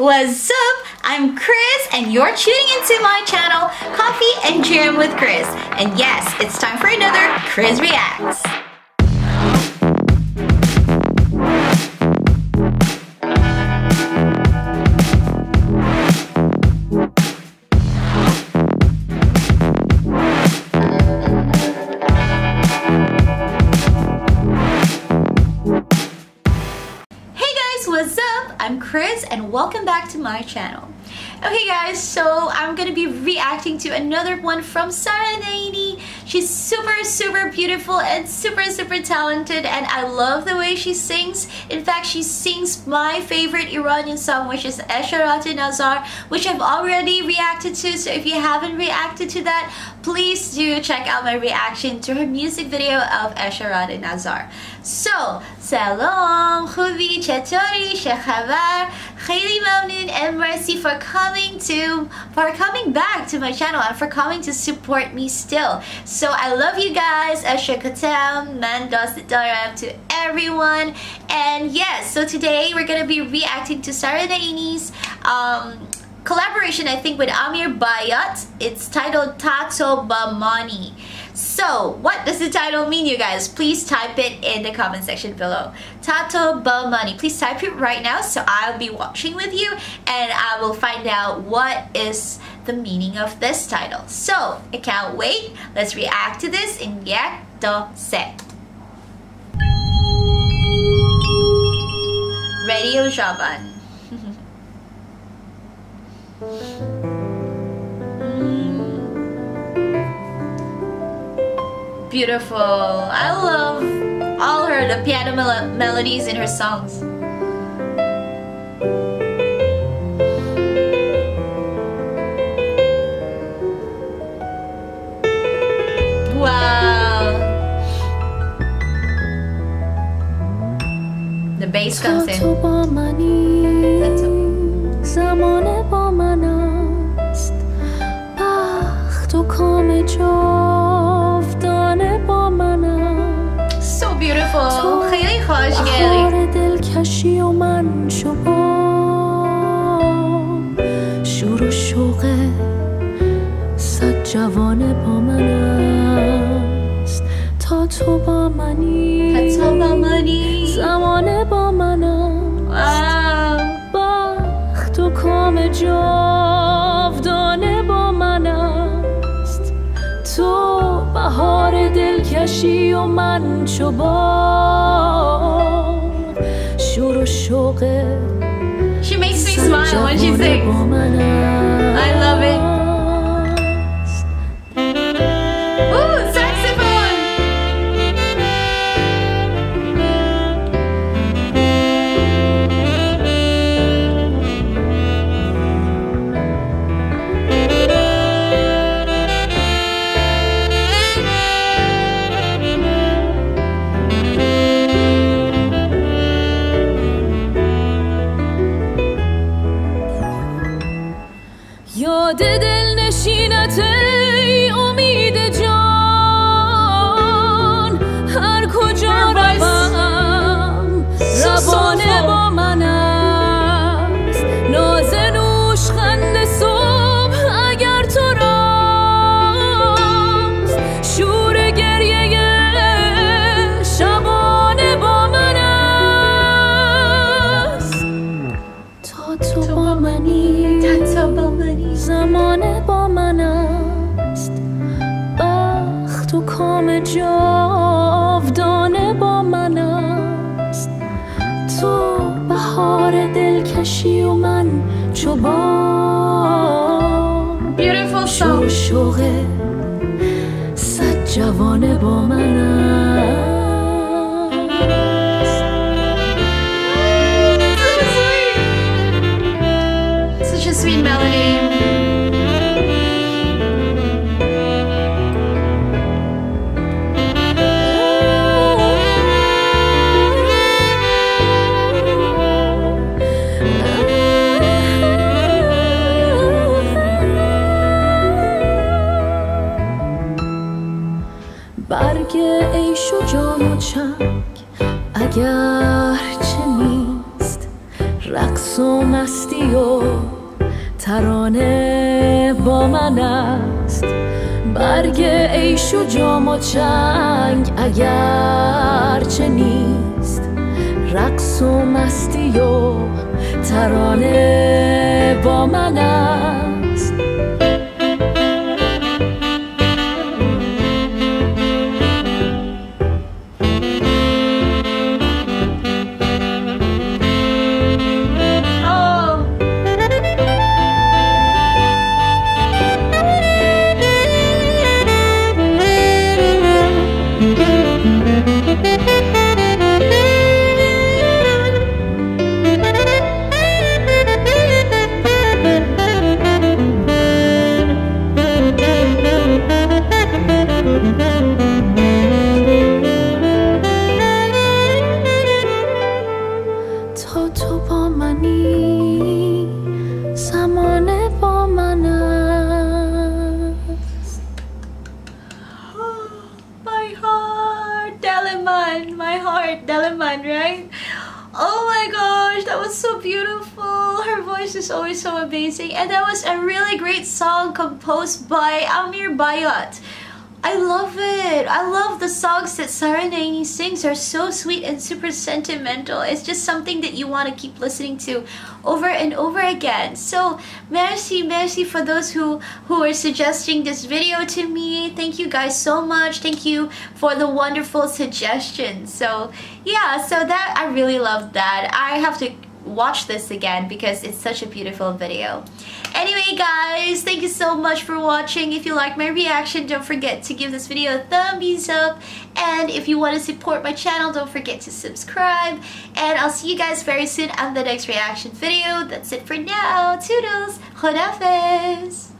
What's up? I'm Chris and you're tuning into my channel Coffee and Jam with Chris, and yes, it's time for another Chris Reacts. Chris, and welcome back to my channel. Okay guys, so I'm gonna be reacting to another one from Sara Naeini. She's super beautiful and super talented, and I love the way she sings. In fact, she sings my favorite Iranian song, which is Esharat-e Nazar, which I've already reacted to. So if you haven't reacted to that, please do check out my reaction to her music video of Esharat-e Nazar. So, salam, khubi, chatori, shekhabar, khayli mamnoon, and mercy for coming back to my channel and for coming to support me still. So I love you guys. Ashakatam, Mandasat Daram to everyone. And yes, so today we're gonna be reacting to Sara Naeini's collaboration, I think, with Amir Bayat. It's titled Ta To Ba Mani. So, what does the title mean, you guys? Please type it in the comment section below. Ta To Ba Mani. Please type it right now, so I'll be watching with you and I will find out what is the meaning of this title. So, I can't wait. Let's react to this in Yak Do Se. Radio Javan. Beautiful. I love all the piano melodies in her songs. Wow. The bass comes in. That's all. So beautiful. خیلی خوشگلی. دلکشی و من شوم شور و شوق صد جوانه با من است تا تو با منی زمان با من است کام جاودانه با من است تو بهار دلکشی و من چو بام شور و شوق She makes me smile when she sings. I love it. زمان با من است بخت و کام جاودانه با من است تو بهار دلکشی و من چو بام شور شوق صد جوانه با من است Sweet melody. برگ عیش و جام و چنگ اگر چه نیست رقص و مستی و ترانه با من است برگ عیش و جام و چنگ اگر چه نیست رقص و مستی و ترانه با من است And that was a really great song composed by Amir Bayat. I love it. I love the songs that Sara Naeini sings are so sweet and super sentimental. It's just something that you want to keep listening to over and over again. So merci for those who are suggesting this video to me. Thank you guys so much. Thank you for the wonderful suggestions. So yeah, so that I really love that. I have to watch this again because it's such a beautiful video. Anyway guys, thank you so much for watching. If you like my reaction, don't forget to give this video a thumbs up, and if you want to support my channel, don't forget to subscribe, and I'll see you guys very soon on the next reaction video. That's it for now. Toodles. Khudafez.